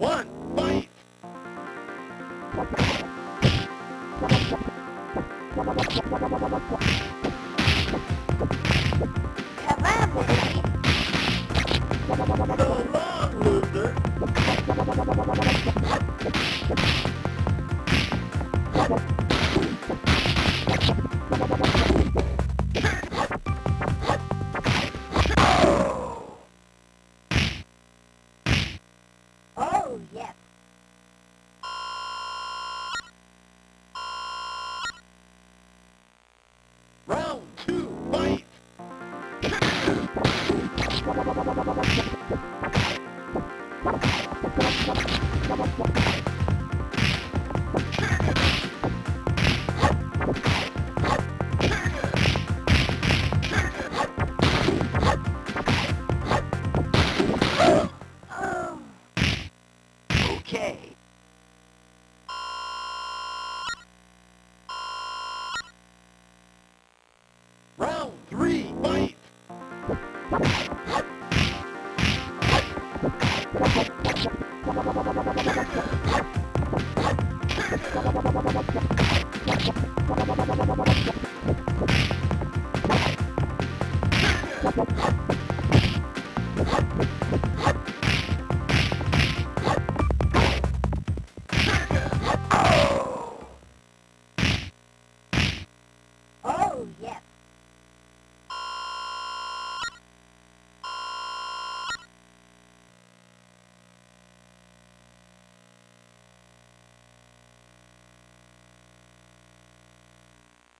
One bite. Kebab. The long loser. Oh, yes. Round two, fight! Okay. Round three, fight!